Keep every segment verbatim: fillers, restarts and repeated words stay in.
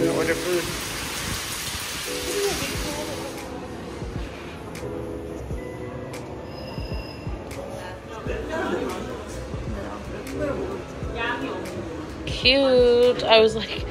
time to order food. Cute. I was like...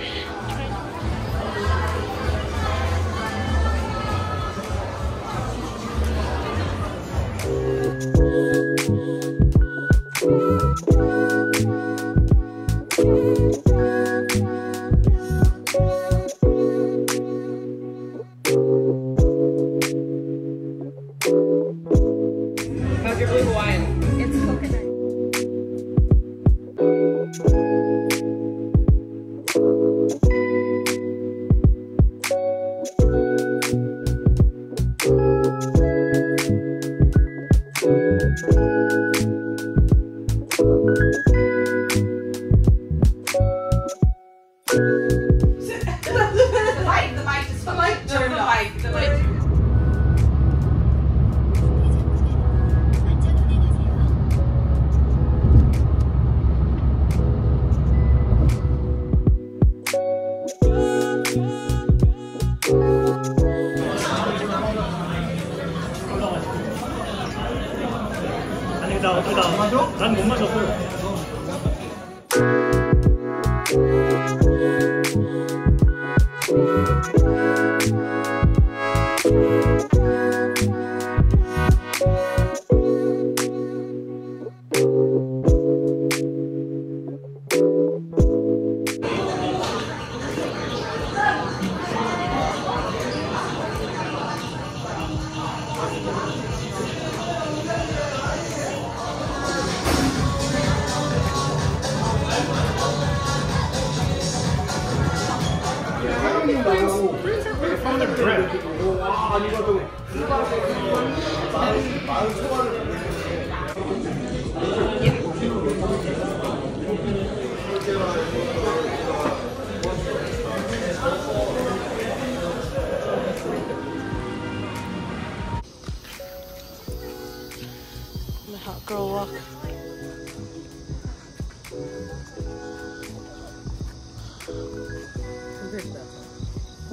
The hot girl walk.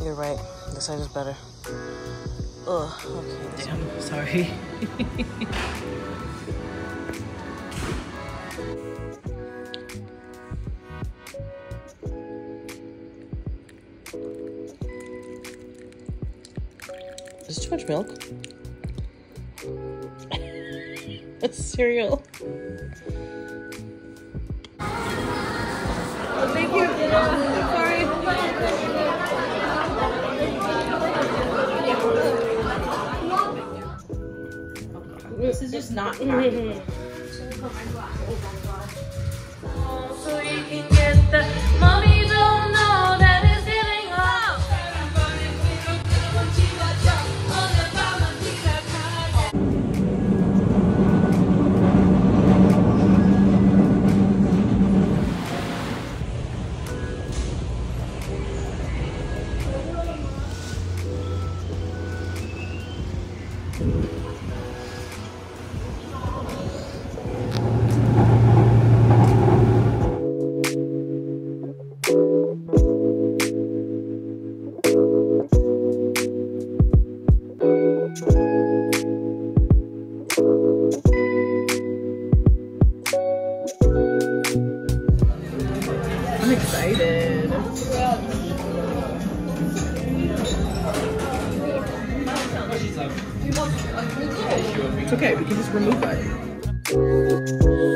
You're right. This side is better. Ugh. Okay. Damn. Sorry. Is too much milk? It's cereal. Oh, thank you. Sorry. This is just not practical. Mm-hmm. So you can get the mommy don't know that it's giving up. It's okay, we can just remove that.